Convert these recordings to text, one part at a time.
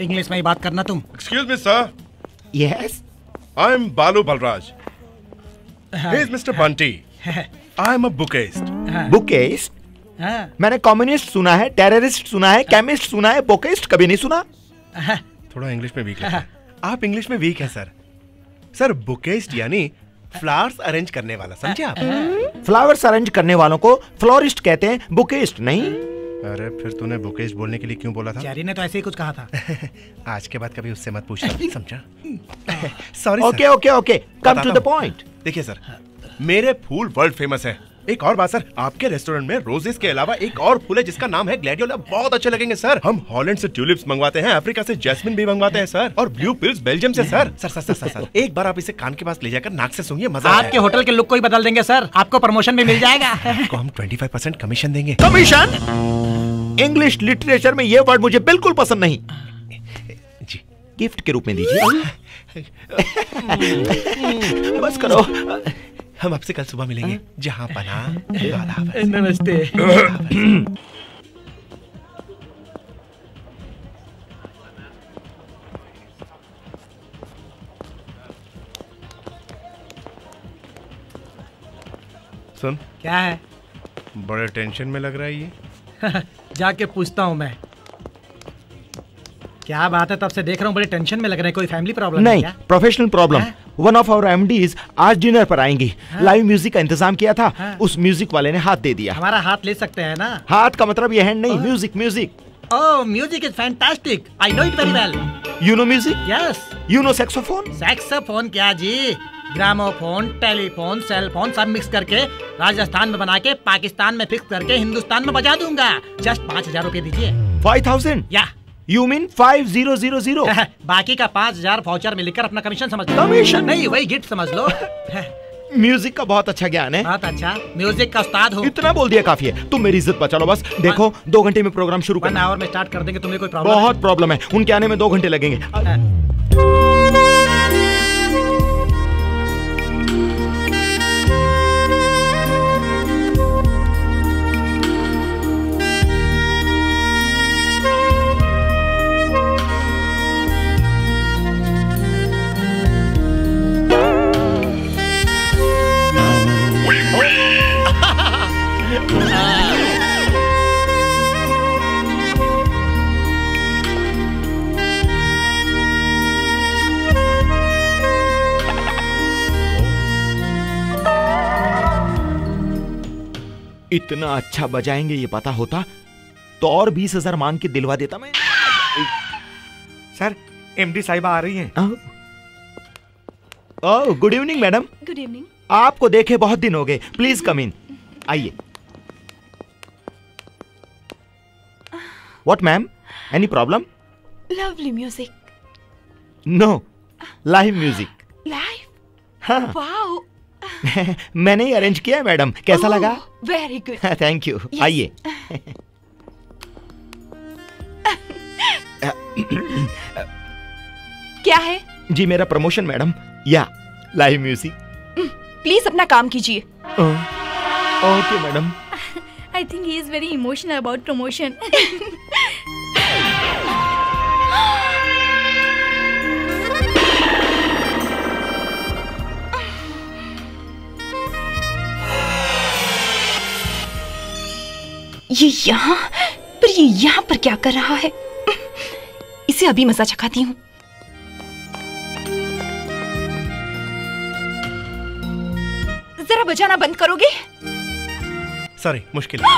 English में ही बात करना तुम। Excuse me sir. Yes. I am Balu Balraj. He is mister Bunty. I am a बुकेरिस्ट। बुकेरिस्ट? मैंने कम्युनिस्ट सुना है, टेररिस्ट सुना है, केमिस्ट सुना है, बुकेरिस्ट कभी नहीं सुना। थोड़ा इंग्लिश में वीक है आप, इंग्लिश में वीक है सर। सर बुकेरिस्ट यानी फ्लावर्स अरेंज करने वाला, समझे आप? फ्लावर्स अरेंज करने वालों को फ्लोरिस्ट कहते हैं, बुकेरिस्ट नहीं। अरे फिर तूने बुकेरिस्ट बोलने के लिए क्यों बोला था? चैरी ने तो ऐसे ही कुछ कहा था। आज के बाद कभी उससे मत पूछना, समझा? Sorry. Okay okay okay, come to the point. देखिए सर, मेरे फूल वर्ल्ड फेमस है। एक और बात सर, आपके रेस्टोरेंट में रोजेस के अलावा एक और फूल है जिसका नाम है ग्लैडियोलस, बहुत अच्छे लगेंगे सर। हम हॉलैंड से ट्यूलिप्स मंगवाते हैं, अफ्रीका से जैस्मिन भी मंगवाते हैं सर, और ब्लू पिल्स बेल्जियम से sir. Sir sir sir sir, sir. एक बार आप इसे कान के पास ले जाकर नाक से सूंघिए, मजा आएगा। आपके होटल के लुक को ही बदल देंगे सर, आपको प्रमोशन भी मिल जाएगा। आपको हम 25% कमीशन देंगे। कमीशन? इंग्लिश लिटरेचर में ये वर्ड मुझे बिल्कुल पसंद नहीं। जी गिफ्ट के रूप में दीजिए। बस करो, हम आपसे कल सुबह मिलेंगे। जहां पना नमस्ते। सुन, क्या है? बड़े टेंशन में लग रहा है ये। जाके पूछता हूँ मैं। क्या बात है, तब से देख रहा हूँ बड़े टेंशन में लग रहे हैं, कोई फैमिली प्रॉब्लम? नहीं, professional problem. One of our MDs आज डिनर पर आएंगी। लाइव म्यूजिक का इंतजाम किया था, उस म्यूजिक वाले ने हाथ दे दिया। हमारा हाथ ले सकते हैं ना? हाथ का मतलब ये हैंड नहीं, music. Music, oh music is fantastic, I know it very well. You know music? Yes. You know saxophone? Saxophone क्या जी, ग्रामोफोन, टेलीफोन, सेलफोन सब मिक्स करके राजस्थान में बना के पाकिस्तान में फिक्स करके हिंदुस्तान में बजा दूंगा। जस्ट 5000 रुपए दीजिए। 5000? या You mean 5000? बाकी का 5000 फाउचर में लिखकर अपना कमीशन समझ लो। कमीशन नहीं, वही गिफ्ट समझ लो। म्यूजिक का बहुत अच्छा ज्ञान है। बहुत अच्छा, म्यूजिक का उस्ताद हो। इतना बोल दिया काफी है, तुम मेरी इज्जत बचा लो बस। देखो 2 घंटे में प्रोग्राम शुरू करना है। 1 आवर में स्टार्ट कर देंगे, तुम्हें कोई प्रॉब्लम? बहुत प्रॉब्लम है, उनके आने में 2 घंटे लगेंगे। इतना अच्छा बजाएंगे ये पता होता तो और 20,000 मांग के दिलवा देता मैं। सर एमडी साहिबा आ रही हैं। Oh good evening madam. Good evening. आपको देखे बहुत दिन हो गए, प्लीज कम इन। आइए। What ma'am, any problem? Lovely music. No, live music. Live? Wow. मैंने ही अरेंज किया है मैडम, कैसा लगा? Very good, thank you. आइए। क्या है जी? मेरा प्रमोशन मैडम। या लाइव म्यूजिक। प्लीज अपना काम कीजिए। Okay madam. I think he is very emotional about promotion. ये यहाँ पर क्या कर रहा है? इसे अभी मजा चखाती हूँ। जरा बजाना बंद करोगे? सॉरी, मुश्किल है।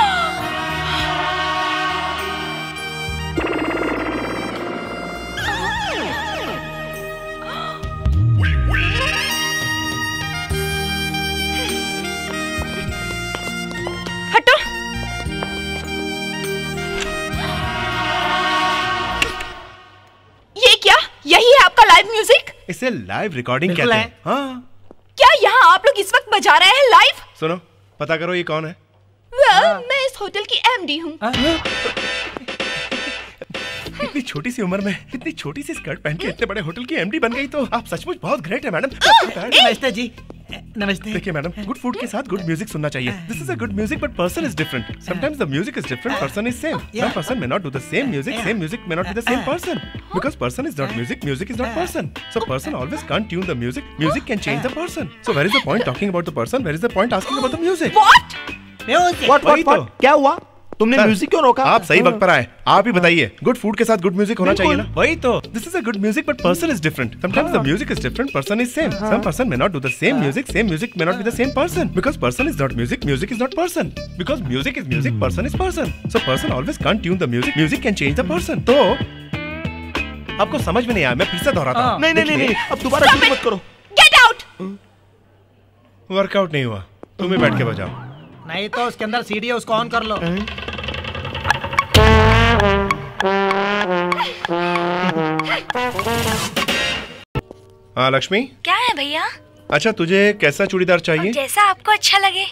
हटो। ये क्या, यही है आपका लाइव म्यूजिक? इसे लाइव रिकॉर्डिंग कहते हैं। हाँ। क्या यहाँ आप लोग इस वक्त बजा रहे हैं लाइव? सुनो, पता करो ये कौन है। मैं इस होटल की एमडी हूँ। इतनी छोटी सी उम्र में इतनी छोटी सी स्कर्ट पहन के इतने बड़े होटल की एमडी बन गई, तो आप सचमुच बहुत ग्रेट है मैडम। नमस्ते जी। नमस्ते। देखिए मैडम, गुड फूड के साथ गुड म्यूजिक सुनना चाहिए। This is a good music but person is different. Sometimes the music is different, person is same. One person may not do the same music may not be the same person because person is not music, music is not person. So person always can't tune the music, music can change the person. So where is the point talking about the person, where is the point asking about the music. What क्या हुआ? तुमने music क्यों रोका? आप सही वक्त पर आए। आप ही बताइए, गुड फूड के साथ गुड म्यूजिक होना चाहिए ना? वही तो। This is a good music but person is different. Sometimes the music is different, person is same. Some person may not do the same music may not be the same person because person is not music, music is not person because music is music, person is person. So person always can't tune the music, music can change the person. तो आपको समझ में नहीं आया, मैं फिर से दोहराता हूं। नहीं, अब दोबारा शुरू मत करो। Get out. वर्कआउट नहीं हुआ, तुम ही बैठ के बजाओ। नहीं तो उसके अंदर सीडी है, उसको ऑन कर लो। हाँ लक्ष्मी, क्या है भैया? अच्छा, तुझे कैसा चूड़ीदार चाहिए? जैसा आपको अच्छा लगे।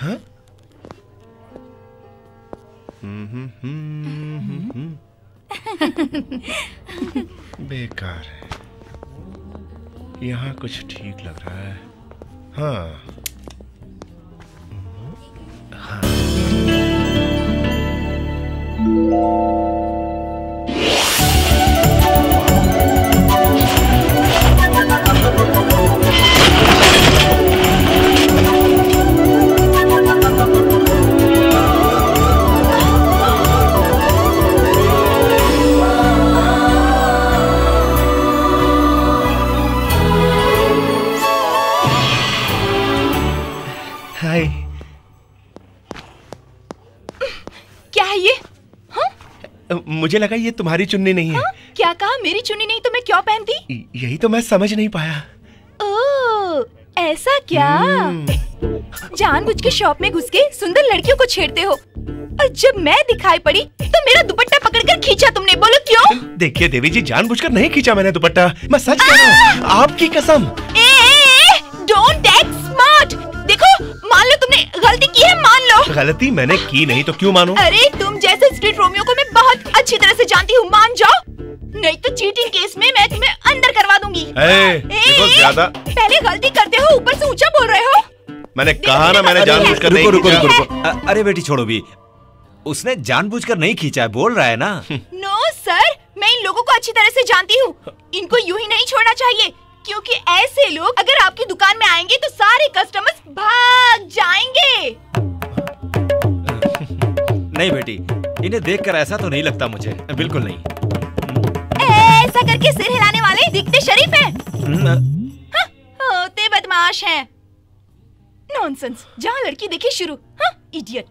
हाँ? बेकार है, यहाँ कुछ ठीक लग रहा है। हाँ हाँ। हाय, मुझे लगा ये तुम्हारी चुन्नी नहीं है। क्या कहा? मेरी चुन्नी नहीं तो मैं क्यों पहनती? यही तो मैं समझ नहीं पाया। ओ, ऐसा क्या? जानबूझ के शॉप में घुस के सुंदर लड़कियों को छेड़ते हो, और जब मैं दिखाई पड़ी तो मेरा दुपट्टा पकड़कर खींचा तुमने, बोलो क्यों? देखिए देवी जी, जानबूझकर नहीं खींचा मैंने दुपट्टा, मैं सच कह रहा हूं, आपकी कसम। Don't act smart. देखो, मान लो तुमने गलती की है, मान लो। गलती मैंने की नहीं तो क्यों मानूं? अरे तुम जैसे स्ट्रीट रोमियो को मैं बहुत अच्छी तरह से जानती हूँ, मान जाओ, नहीं तो चीटिंग केस में मैं तुम्हें अंदर करवा दूंगी। देखो ज़्यादा पहले गलती करते हो, ऊपर से ऊंचा बोल रहे हो। मैंने कहा ना, मैंने जानबूझकर नहीं। रुको। अरे बेटी छोड़ो भी, उसने जानबूझकर नहीं खींचा है, बोल रहा है ना। नो सर, मैं इन लोगों को अच्छी तरह से जानती हूँ, इनको यूं ही नहीं छोड़ना चाहिए, क्योंकि ऐसे लोग अगर आपकी दुकान में आएंगे तो सारे कस्टमर्स भाग जाएंगे। नहीं बेटी, इन्हें देखकर ऐसा तो नहीं लगता मुझे, बिल्कुल नहीं। ऐसा करके सिर हिलाने वाले दिखते शरीफ हैं, होते बदमाश हैं। नॉनसेंस, जहाँ लड़की देखी शुरू। हाँ, इडियट।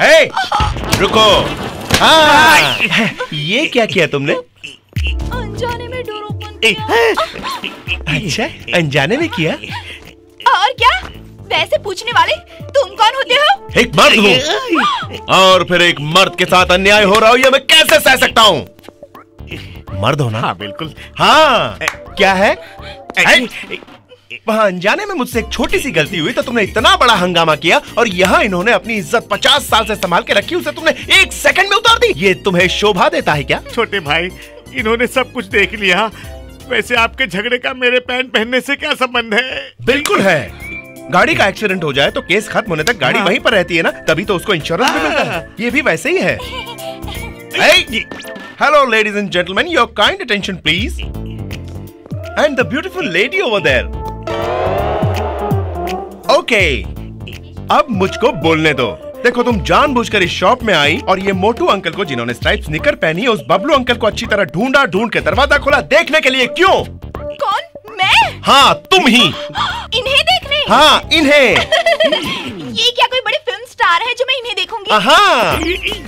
हे, रुको। ये क्या किया तुमने? अनजाने में डोरों को। अच्छा, अनजाने में किया? और क्या? वैसे पूछने वाले, तुम कौन होते हो? एक मर्द हूँ, और फिर एक मर्द के साथ अन्याय हो रहा हो, यह मैं कैसे सह सकता हूँ? मर्द होना? हाँ बिल्कुल। हाँ क्या है? वहाँ अनजाने में मुझसे एक छोटी सी गलती हुई तो तुमने इतना बड़ा हंगामा किया, और यहाँ इन्होंने अपनी इज्जत 50 साल से संभाल के रखी, उसे तुमने एक सेकंड में उतार दी। ये तुम्हें शोभा देता है क्या? छोटे भाई, इन्होंने सब कुछ देख लिया। वैसे आपके झगड़े का मेरे पैंट पहनने से क्या संबंध है? बिल्कुल है। गाड़ी का एक्सीडेंट हो जाए तो केस खत्म होने तक गाड़ी वहीं पर रहती है ना, तभी तो उसको इंश्योरेंस भी मिलता है। ये भी वैसे ही है। Hello ladies and gentleman, your kind attention please, and the beautiful lady over there. Okay, अब मुझको बोलने दो। देखो, तुम जानबूझकर इस शॉप में आई, और ये मोटू अंकल को जिन्होंने स्ट्राइप्स निकर पहनी, उस बबलू अंकल को अच्छी तरह ढूंढ के दरवाजा खोला देखने के लिए। क्यों? कौन? मैं? हाँ तुम ही। इन्हें देखने? हाँ इन्हें। ये क्या कोई बड़े फिल्म स्टार है जो मैं इन्हें देखूंगी? हाँ,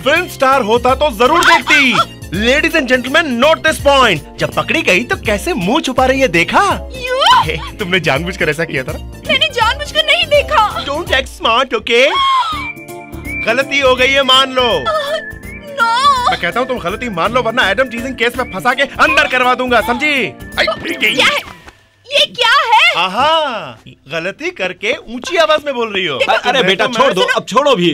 फिल्म स्टार होता तो जरूर देखती। Ladies and gentleman, note this point, जब पकड़ी गई तो कैसे मुंह छुपा रही है देखा? तुमने जानबूझकर ऐसा किया था? मैंने जानबूझकर नहीं देखा। Don't act smart, okay? गलती हो गई है, मान लो। नो। मैं कहता हूँ तुम गलती मान लो, वरना एडम टीजिंग केस में फंसा के अंदर करवा दूंगा, समझी? ये क्या है? आहा, गलती करके ऊंची आवाज में बोल रही हो। अरे बेटा छोड़ दो, अब छोड़ो भी,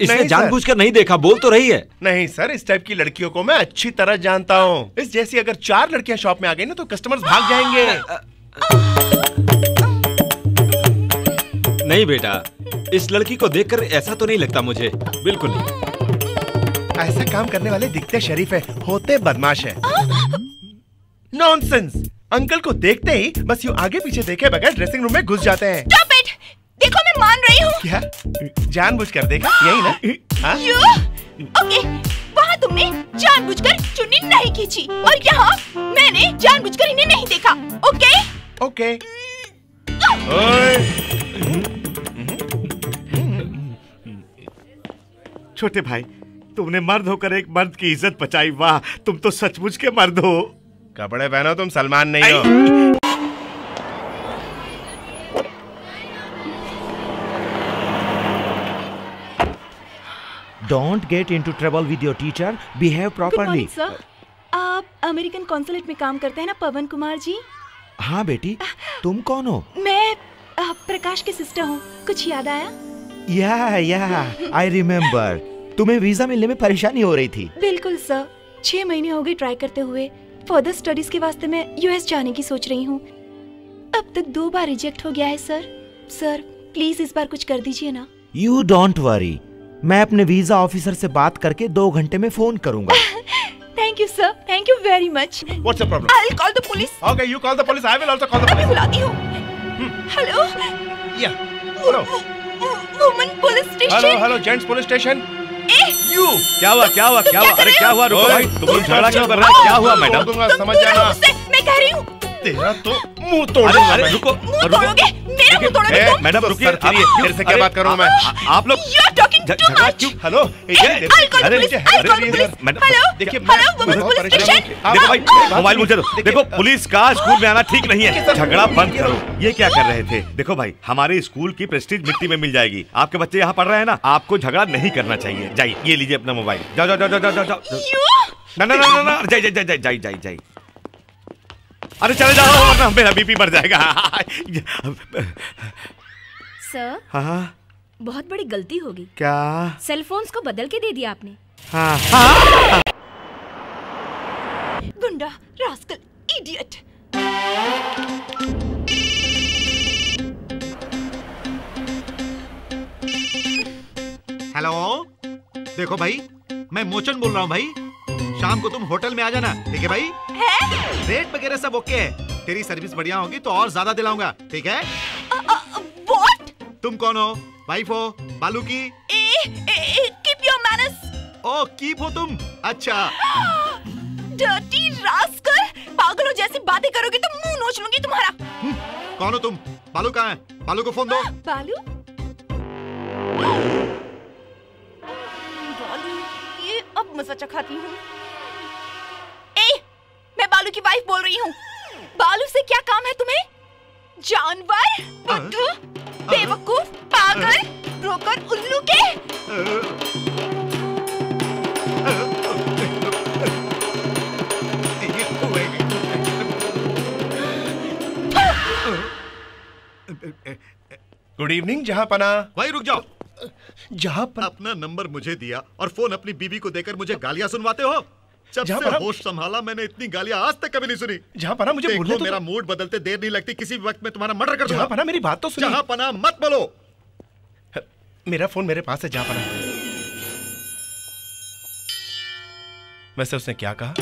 इसने जानबूझकर नहीं देखा, बोल तो रही है। नहीं सर, इस टाइप की लड़कियों को मैं अच्छी तरह जानता हूँ। इस जैसी अगर 4 लड़कियाँ शॉप में आ गई ना तो कस्टमर्स भाग जाएंगे। नहीं बेटा, इस लड़की को देखकर ऐसा तो नहीं लगता मुझे, बिल्कुल नहीं। ऐसा काम करने वाले दिखते शरीफ है, होते बदमाश है। नॉनसेंस, अंकल को देखते ही बस यूँ आगे पीछे देखे बगैर ड्रेसिंग रूम में घुस जाते हैं। Stop it! देखो मैं मान रही हूँ। क्या? जानबूझकर देखा, यही ना? ओके, वहाँ तुमने जानबूझकर चुन्नी नहीं खींची और यहाँ मैंने जानबूझकर इन्हें नहीं देखा। ओके? ओके। छोटे भाई, तुमने मर्द होकर एक मर्द की इज्जत बचाई। वाह, तुम तो सचमुच के मर्द हो। कपड़े पहनो, तुम सलमान नहीं हो। Don't get into trouble with your teacher. Behave properly. Good morning, sir. आप अमेरिकन कॉन्सुलेट में काम करते हैं ना पवन कुमार जी? हाँ बेटी, तुम कौन हो? मैं प्रकाश की सिस्टर हूँ। कुछ याद आया? या, I remember. तुम्हें वीजा मिलने में परेशानी हो रही थी। बिल्कुल सर, 6 महीने हो गए ट्राई करते हुए। फर्दर स्टडीज के वास्ते मैं US जाने की सोच रही हूँ। अब तक 2 बार रिजेक्ट हो गया है सर। सर प्लीज इस बार कुछ कर दीजिए ना। You don't worry. मैं अपने वीजा ऑफिसर से बात करके 2 घंटे में फोन करूंगा। Thank you sir, thank you very much. What's the problem? I will call the police. Okay, you call the police, I will also call the police. मैं बुलाती हूं। हेलो? या, hello woman police station. Hello hello gents police station. You, क्या हुआ क्या हुआ क्या हुआ? अरे क्या हुआ? रुको भाई, तुम झगड़ा क्यों कर रहे हो? क्या हुआ मैडम? दूंगा समझ जाना, मैं कह रही हूं तेरा तो मुंह तोड़ूंगा। रुको, रुकोगे मेरा मुंह तोड़ोगे तुम? मैडम रुकिए, फिर से क्या बात कर रहा हूं मैं? आप लोग हेलो मोबाइल मुझे दो। देखो पुलिस का स्कूल में आना ठीक नहीं है, झगड़ा बंद करो। ये क्या कर रहे थे? देखो भाई, हमारे स्कूल की प्रेस्टीज मिट्टी में मिल जाएगी। आपके बच्चे यहाँ पढ़ रहे हैं ना, आपको झगड़ा नहीं करना चाहिए। जाइए, ये लीजिए अपना मोबाइल। जाओ जाओ जाओ जाओ जाओ। ना ना ना ना, जाइए जाइए जाइए जाइए जाइए। अरे चले जाओ वरना मेरा बीपी बढ़ जाएगा। सर हाँ, बहुत बड़ी गलती होगी। क्या? सेलफोन्स को बदल के दे दिया आपने। हाँ। गुंडा, रास्कल, इडियट। हेलो, देखो भाई, मैं मोचन बोल रहा हूँ भाई। शाम को तुम होटल में आ जाना, ठीक है भाई? है? रेट वगैरह सब ओके है। तेरी सर्विस बढ़िया होगी तो और ज्यादा दिलाऊंगा, ठीक है? तुम कौन हो? वाइफ हो बालू की? Keep your manners. Oh keep हो तुम, अच्छा। डर्टी रास्कल, पागलों जैसी बातें करोगे तो मुंह नोच लूंगी तुम्हारा। कौन हो तुम? बालू कहाँ है? बालू को फोन दो। बालू? बालू, ये अब मजा चखाती हूँ। मैं बालू की वाइफ बोल रही हूँ। बालू से क्या काम है तुम्हें? जानवर, बुद्धू, बेवकूफ, पागल, ब्रोकर, उल्लू के। गुड इवनिंग जहाँ पना। वही रुक जाओ, जहाँ पना अपना नंबर मुझे दिया और फोन अपनी बीबी को देकर मुझे गालियाँ सुनवाते हो। जब से होश संभाला मैंने इतनी गालियां आज तक कभी नहीं सुनी। जहाँ पना मुझे बोलने तो मेरा मूड बदलते देर नहीं लगती, किसी भी वक्त में तुम्हारा मर्डर कर दूंगा। जहाँ पना मेरी बात तो सुन। जहाँ पना मत बोलो। मेरा फोन मेरे पास है जहाँ पना। वैसे उसने क्या कहा?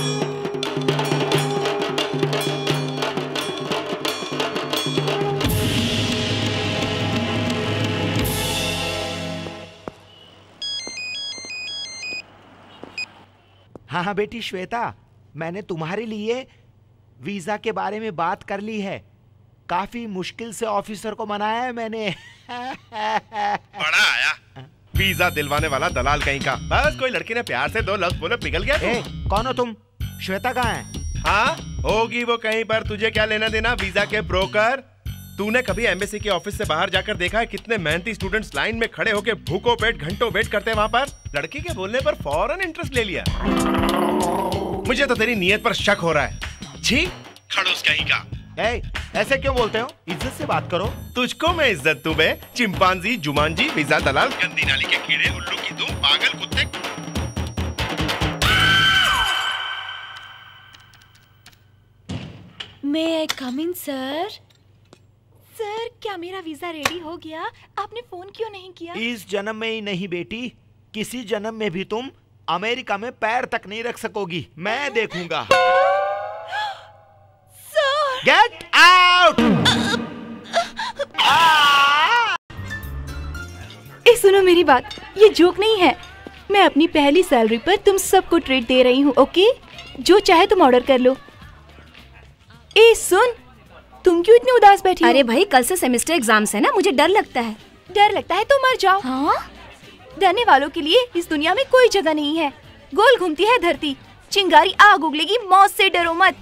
हाँ बेटी श्वेता, मैंने तुम्हारे लिए वीजा के बारे में बात कर ली है। काफी मुश्किल से ऑफिसर को मनाया है मैंने। बड़ा आया वीजा दिलवाने वाला दलाल कहीं का। बस कोई लड़की ने प्यार से 2 लफ्ज बोले, पिघल गया। कौन हो तुम? श्वेता कहाँ है? हाँ होगी वो कहीं पर, तुझे क्या लेना देना वीजा के ब्रोकर। तूने कभी एम्बेसी के ऑफिस से बाहर जाकर देखा है कितने मेहनती स्टूडेंट्स लाइन में खड़े होकर भूखों पेट घंटों वेट करते हैं वहाँ पर? लड़की के बोलने पर फौरन इंटरेस्ट ले लिया। मुझे तो तेरी नियत पर शक हो रहा है। छी, खड़ूस कहीं का। ऐसे क्यों बोलते हो? इज्जत से बात करो। तुझको मैं इज्जत तुम्हें चिंपांजी, जुमानजी, वीजा दलाल, गंदी नाली के कीड़े, उल्लू की दो पागल कुत्ते। May I come in, sir? Sir, क्या मेरा वीजा रेडी हो गया? आपने फोन क्यों नहीं किया? इस जन्म में ही नहीं बेटी, किसी जन्म में भी तुम अमेरिका में पैर तक नहीं रख सकोगी। मैं देखूंगा। Get out! ए सुनो मेरी बात, ये जोक नहीं है। मैं अपनी पहली सैलरी पर तुम सबको ट्रीट दे रही हूँ, ओके? जो चाहे तुम ऑर्डर कर लो। ए सुन, तुम क्यों इतनी उदास बैठी हो? अरे भाई, कल से सेमेस्टर एग्जाम्स है ना, मुझे डर लगता है। डर लगता है तो मर जाओ। हाँ? डरने वालों के लिए इस दुनिया में कोई जगह नहीं है। गोल घूमती है धरती, चिंगारी आग उगलेगी। मौत से डरो मत,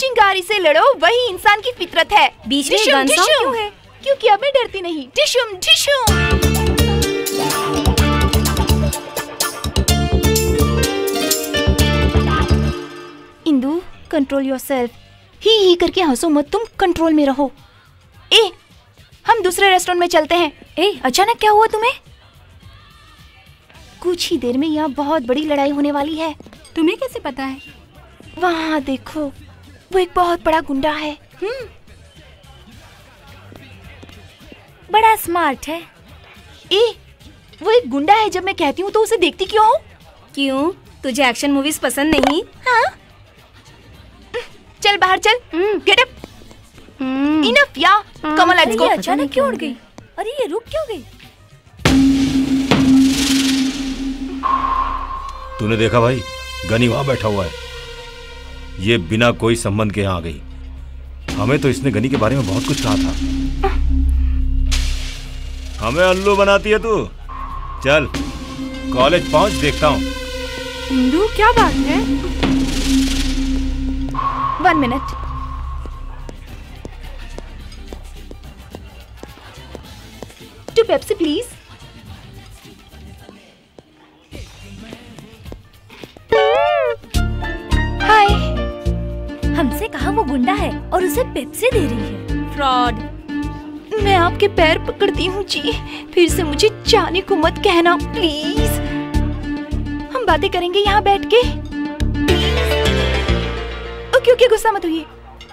चिंगारी से लड़ो, वही इंसान की फितरत है। बीच में डिशुम, डिशुम है, क्योंकि अब मैं डरती नहीं। डिशुम डिशुम। Indu, control yourself. ही करके हंसो मत, तुम कंट्रोल में रहो। ए, हम दूसरे रेस्टोरेंट में चलते हैं। ए, अचानक क्या हुआ तुम्हें? कुछ ही देर में यहाँ बहुत बड़ी लड़ाई होने वाली है। तुम्हें कैसे पता है? वहाँ देखो, वो एक बहुत बड़ा गुंडा है। बड़ा स्मार्ट है। ए, वो एक गुंडा है। जब मैं कहती हूँ तो उसे देखती क्यों? क्यों? तुझे एक्शन मूवीज पसंद नहीं? हाँ? चल बाहर चल। Get up. इनफ या कम ऑन, लेट्स गो। अचानक क्यों उड़ गई? अरे ये रुक क्यों गई? तूने देखा भाई, गनी वहाँ बैठा हुआ है। ये बिना कोई संबंध के यहाँ आ गई। हमें तो इसने गनी के बारे में बहुत कुछ कहा था। हमें अल्लू बनाती है तू। चल कॉलेज पहुँच, देखता हूँ। इंदु, क्या बात है? 1 मिनट। Two Pepsi please. हाय, हमसे कहा वो गुंडा है और उसे पेप्सी दे रही है। फ्रॉड। मैं आपके पैर पकड़ती हूँ जी, फिर से मुझे जाने को मत कहना प्लीज। हम बातें करेंगे यहाँ बैठ के। ओके ओके, गुस्सा मत होइए,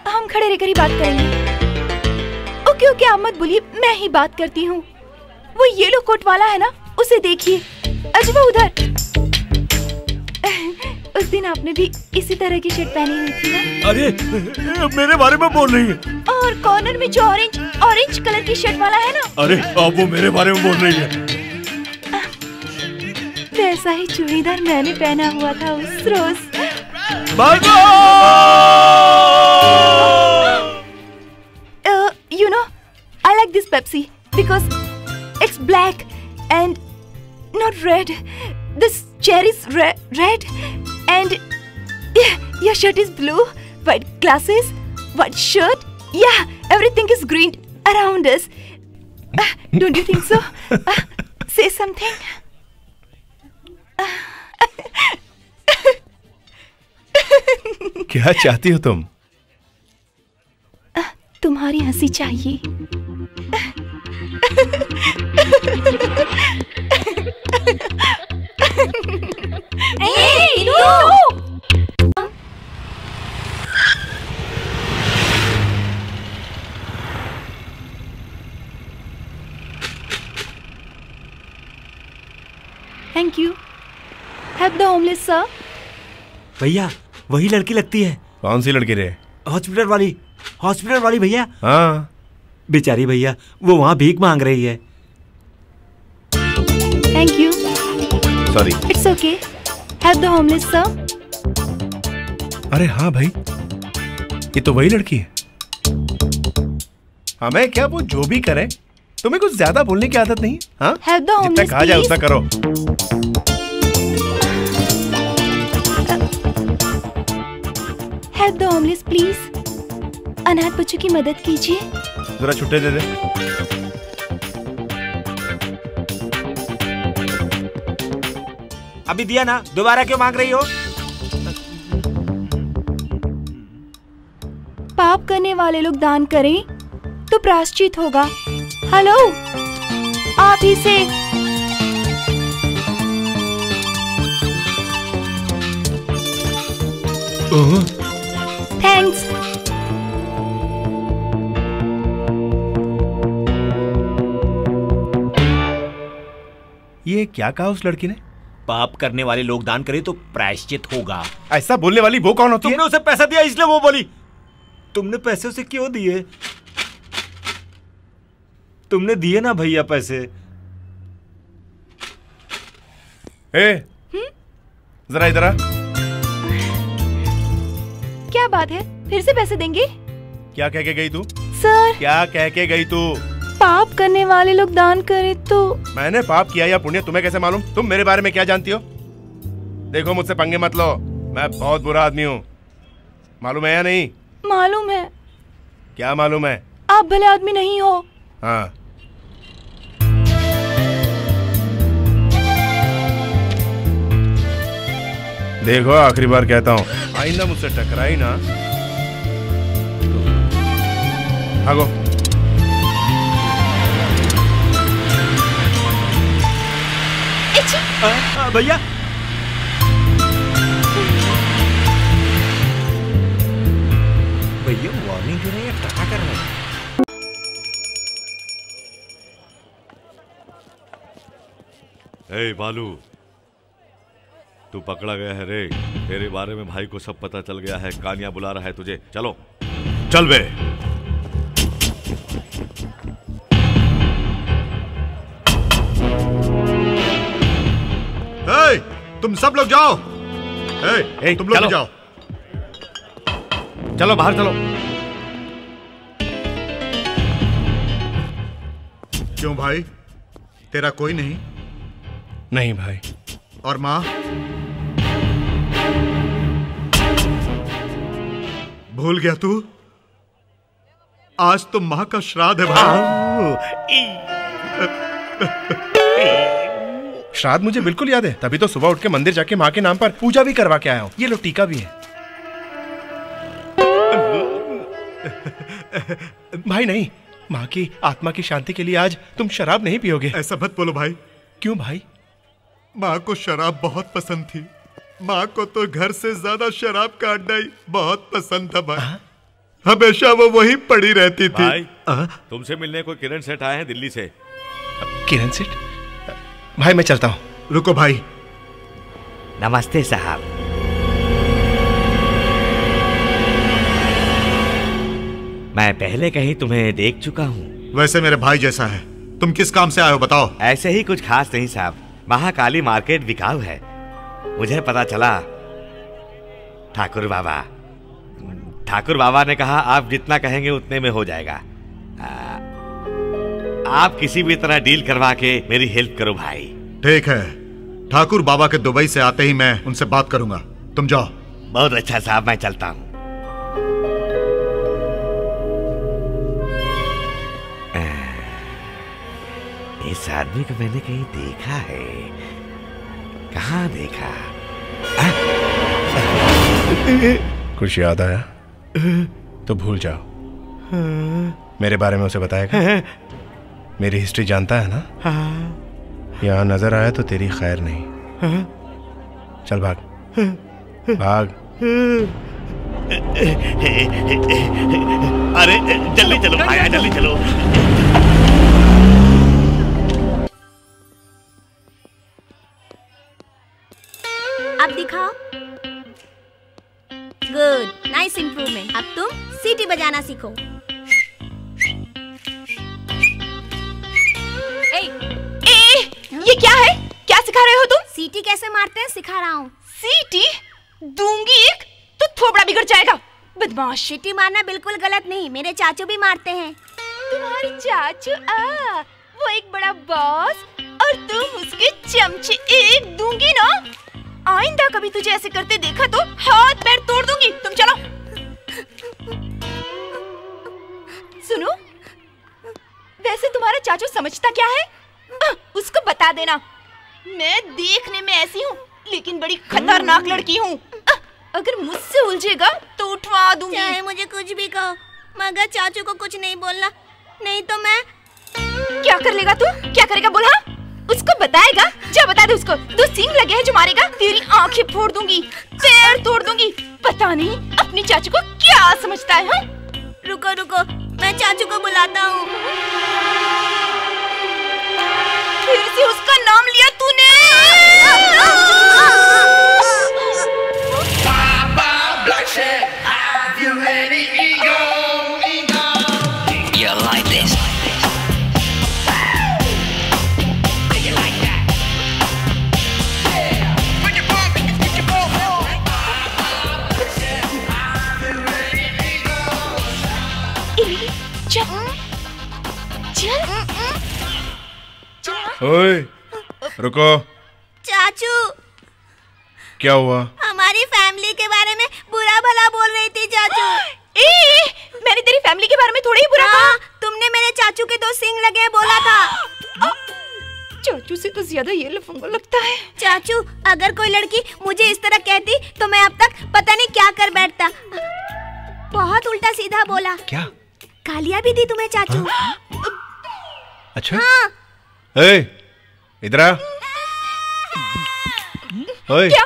हम खड़े रहकर ही बात करेंगे। ओके ओके, आप मत बोलिए, मैं ही बात करती हूँ। वो येलो कोट वाला है ना, उसे देखिए। अच्छा वो उधर। उस दिन आपने भी इसी तरह की शर्ट पहनी हुई थी ना? अरे मेरे बारे में बोल रही है? और कॉर्नर में जो ऑरेंज कलर की शर्ट वाला है ना? अरे अब वो मेरे बारे में बोल रही है? वैसा ही चूड़ीदार मैंने पहना हुआ था उस रोज। You know, I like this Pepsi because it's black and not red. This chair is red and your shirt is blue, white glasses, white shirt, yeah, everything is green around us. Don't you think so? Say something. क्या चाहती हो तुम? तुम्हारी हंसी चाहिए। Hey, no! Thank you. Help the homeless, sir. भैया, वही लड़की लगती है। कौन सी लड़की रे? हॉस्पिटल वाली भैया। हाँ, बेचारी भैया, वो वहाँ भीख मांग रही है। Thank you. Sorry. It's okay. Help the homeless, sir. अरे हाँ भाई, ये तो वही लड़की है। हमें क्या, वो जो भी करे। तुम्हें कुछ ज्यादा बोलने की आदत नहीं? हाँ, जितना कहा जाए उतना करो। Help the homeless, please. अनाथ बच्चों की मदद कीजिए। जरा छुट्टे दे दे। अभी दिया ना, दोबारा क्यों मांग रही हो? पाप करने वाले लोग दान करें तो प्रायश्चित होगा। हेलो, आप ही से। थैंक्स। ये क्या कहा उस लड़की ने? पाप करने वाले लोग दान करें तो प्रायश्चित होगा। ऐसा बोलने वाली वो कौन होती है? तुमने उसे पैसा दिया इसलिए वो बोली। तुमने पैसे उसे क्यों दिए? तुमने दिए ना भैया पैसे। ए, जरा इधर आ। क्या बात है, फिर से पैसे देंगे? क्या कह के गई तू? सर, क्या कह के गई तू? पाप करने वाले लोग दान करें तो। मैंने पाप किया या पुण्य तुम्हें कैसे मालूम? तुम मेरे बारे में क्या जानती हो? देखो, मुझसे पंगे मत लो, मैं बहुत बुरा आदमी हूँ। मालूम है या नहीं? मालूम है। क्या मालूम है? आप भले आदमी नहीं हो। हाँ। देखो, आखिरी बार कहता हूँ, आइंदा मुझसे टकराई ना। आगो। भैया, भैया वार्निंग क्यों नहीं है? टकरा कर रहे हैं। ए बालू, तू पकड़ा गया है रे। तेरे बारे में भाई को सब पता चल गया है। कानिया बुला रहा है तुझे। चलो, चल बे। ए, तुम सब लोग जाओ। ए, तुम लोग जाओ। चलो बाहर चलो। क्यों भाई, तेरा कोई नहीं? नहीं भाई। और माँ? भूल गया तू? आज तो माँ का श्राद्ध है भाई। श्राद्ध मुझे बिल्कुल याद है, तभी तो सुबह उठ के मंदिर जाके माँ के नाम पर पूजा भी करवा के आया हूँ। ये लो, टीका भी है। भाई नहीं, माँ की आत्मा की शांति के लिए आज तुम शराब नहीं पियोगे। ऐसा मत बोलो भाई। क्यों भाई? माँ को शराब बहुत पसंद थी। माँ को तो घर से ज्यादा शराब का अड्डा ही बहुत पसंद था भाई। हमेशा वो वहीं पड़ी रहती थी। भाई, तुमसे मिलने कोई किरण सेठ आए हैं दिल्ली से। किरण सेठ? भाई मैं चलता हूँ। रुको भाई। नमस्ते साहब। मैं पहले कहीं तुम्हें देख चुका हूँ। वैसे मेरे भाई जैसा है। तुम किस काम से आए हो बताओ? ऐसे ही, कुछ खास नहीं साहब। महाकाली मार्केट बिकाऊ है, मुझे पता चला। ठाकुर बाबा ने कहा आप जितना कहेंगे उतने में हो जाएगा। आप किसी भी तरह डील करवा के मेरी हेल्प करो भाई। ठीक है, ठाकुर बाबा के दुबई से आते ही मैं उनसे बात करूंगा। तुम जाओ। बहुत अच्छा साहब, मैं चलता हूँ। इस आदमी को मैंने कहीं देखा है। कहाँ देखा? कुछ याद आया तो भूल जाओ। मेरे बारे में उसे बताएगा। मेरी हिस्ट्री जानता है ना? यहाँ नजर आया तो तेरी खैर नहीं। चल भाग भाग। अरे जल्दी चलो भाई, जल्दी चलो। आप दिखाओ। Good, nice improvement. अब तुम सीटी बजाना सीखो। ए, ए, ये क्या है? क्या सिखा रहे हो तुम? सीटी कैसे मारते हैं सिखा रहा हूँ। सीटी दूंगी एक तो थोबड़ा बिगड़ जाएगा। बदमाश। सीटी मारना बिल्कुल गलत नहीं, मेरे चाचू भी मारते हैं। तुम्हारे चाचू? आ, वो एक बड़ा बॉस और तुम उसके चमचे। एक दूंगी ना, आइंदा कभी तुझे ऐसे करते देखा तो हाथ पैर तोड़ दूंगी। तुम चलो। सुनो, वैसे तुम्हारा चाचू समझता क्या है उसको बता देना। मैं देखने में ऐसी हूँ लेकिन बड़ी खतरनाक लड़की हूँ। अगर मुझसे उलझेगा तो उठवा दूंगी। चाहे मुझे कुछ भी कहो मगर चाचू को कुछ नहीं बोलना, नहीं तो मैं। क्या कर लेगा तू? क्या करेगा बोल? हाँ उसको बताएगा? जा बता दे उसको, दो सींग लगे हैं जो मारेगा तेरी आंखें फोड़ दूंगी, पैर तोड़ दूंगी। पता नहीं अपने चाचू को क्या समझता है। हाँ? रुको रुको मैं चाचू को बुलाता हूँ। फिर से उसका नाम लिया तूने। ओए, रुको। चाचू क्या हुआ? हमारी फैमिली के बारे में बुरा भला बोल रही थी चाचू। मैंने तेरी फैमिली के बारे में थोड़ा ही बुरा कहा। तुमने मेरे चाचू के दो सींग लगे बोला था। चाचू से तो ज्यादा ये लफंगा लगता है। चाचू अगर कोई लड़की मुझे इस तरह कहती तो मैं अब तक पता नहीं क्या कर बैठता। बहुत उल्टा सीधा बोला। क्या गालियाँ भी दी तुम्हें चाचू? अच्छा इधर आ। क्या?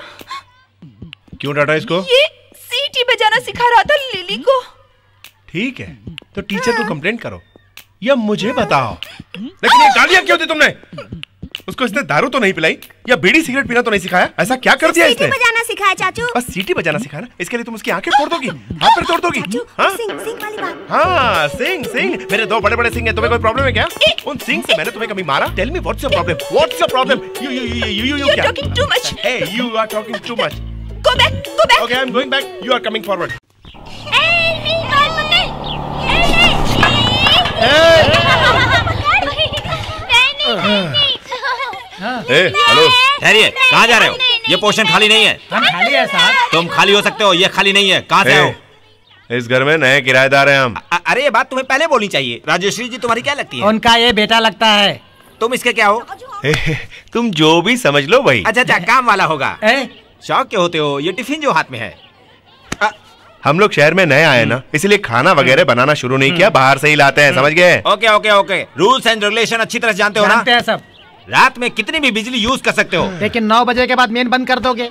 क्यों डांटा इसको? ये सीटी बजाना सिखा रहा था लिली को। ठीक है तो टीचर को कंप्लेंट करो या मुझे बताओ। लेकिन ये गालियाँ क्यों दी तुमने उसको? इसने दारू तो नहीं पिलाई या बीड़ी सिगरेट पीना तो नहीं सिखाया? ऐसा क्या कर दिया इसने? सीटी बजाना सिखाया चाचू। बस सीटी बजाना सिखाया ना, इसके लिए तुम उसकी आंखें फोड़ दोगी, हाथ पैर तोड़ दोगी। हाँ सिंग सिंग, मेरे दो बड़े बड़े सिंग हैं, तुम्हें कोई प्रॉब्लम है क्या? उन सिंग से मैंने तुम्हें कभी मारा? Tell me what's your problem, what's your problem? You are talking too much. Hey you are talking too much. Go back, go back. Okay I am going back, you are coming forward. Hello ठहरिए, कहाँ जा रहे हो? ये portion खाली नहीं है। हम खाली है साहब। तुम खाली हो सकते हो, ये खाली नहीं है। कहाँ से हो? इस घर में नए किराएदार हैं हम। अरे ये बात तुम्हें पहले बोलनी चाहिए। राजेश्वरी जी तुम्हारी क्या लगती है? उनका ये बेटा लगता है। तुम इसके क्या हो? तुम जो भी समझ लो भाई। अच्छा अच्छा काम वाला होगा। शौक के होते हो? ये टिफिन जो हाथ में है। हम लोग शहर में नए आए ना, इसलिए खाना वगैरह बनाना शुरू नहीं किया, बाहर से ही लाते हैं, समझ गए? Okay okay okay. Rules and regulation अच्छी तरह जानते हो ना? जानते हैं सब। रात में कितनी भी बिजली यूज कर सकते हो, लेकिन 9 बजे के बाद मेन बंद कर दोगे।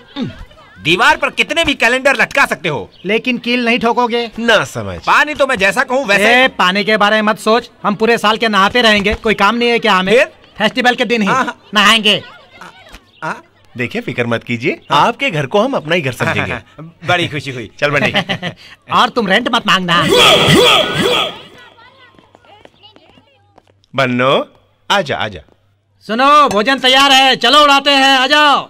दीवार पर कितने भी कैलेंडर लटका सकते हो, लेकिन कील नहीं ठोकोगे। ना समझ। पानी तो मैं जैसा कहूँ वैसे। पानी के बारे में मत सोच, हम पूरे साल के नहाते रहेंगे। कोई काम नहीं है क्या हमें? फेस्टिवल के दिन ही नहाएंगे। देखिए फिक्र मत कीजिए, आपके घर को हम अपना ही घर समझेंगे। बड़ी खुशी हुई। चल बड़ी। और तुम रेंट मत मांगना। बन्नो आजा आजा। सुनो भोजन तैयार है, चलो उड़ाते हैं, आ जाओ।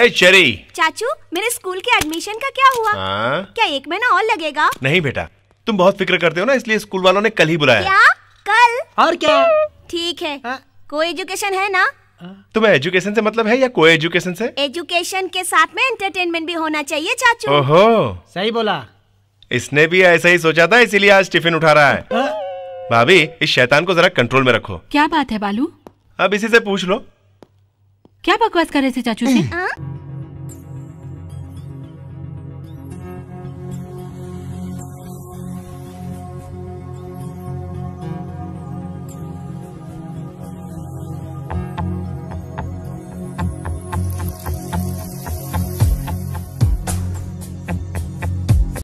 ए चेरी। चाचू मेरे स्कूल के एडमिशन का क्या हुआ? क्या 1 महीना और लगेगा? नहीं बेटा, तुम बहुत फिक्र करते हो ना, इसलिए स्कूल वालों ने कल ही बुलाया। क्या कल? और क्या? ठीक है। कोई एजुकेशन है ना? तुम्हें एजुकेशन से मतलब है या कोई एजुकेशन से? एजुकेशन के साथ में एंटरटेनमेंट भी होना चाहिए चाचू। ओहो सही बोला। इसने भी ऐसा ही सोचा था, इसीलिए आज टिफिन उठा रहा है। भाभी इस शैतान को जरा कंट्रोल में रखो। क्या बात है बालू? अब इसी से पूछ लो। क्या बकवास कर रहे थे चाचू से?